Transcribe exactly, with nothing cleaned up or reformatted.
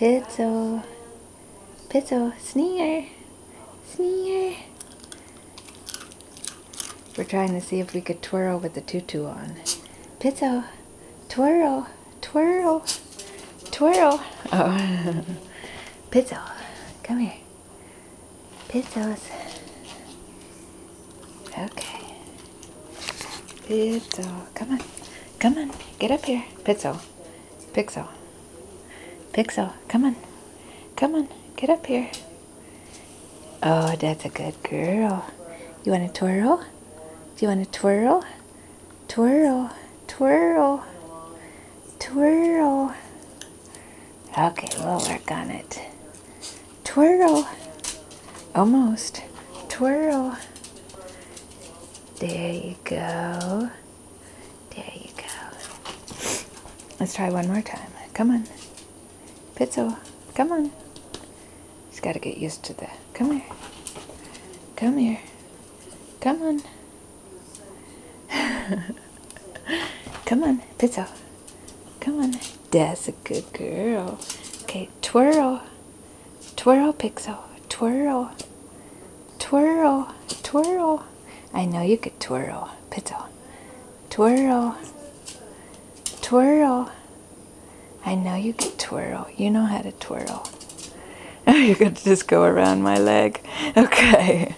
Pizzo, Pizzo, sneer, sneer. We're trying to see if we could twirl with the tutu on. Pizzo, twirl, twirl, twirl. Oh, Pizzo, come here. Pizzo's. Okay. Pizzo, come on, come on, get up here. Pizzo, Pixel. Pixel, come on, come on, get up here. Oh, that's a good girl. You want to twirl? Do you want to twirl? Twirl, twirl, twirl. Okay, we'll work on it. Twirl, almost, twirl. There you go, there you go. Let's try one more time, come on. Pizzo, come on. He's got to get used to the. Come here. Come here. Come on. Come on, Pizzo. Come on. That's a good girl. Okay, twirl. Twirl, Pixel. Twirl. Twirl. Twirl. I know you could twirl, Pizzo. Twirl. Twirl. I know you can twirl. You know how to twirl. You're going to just go around my leg. Okay.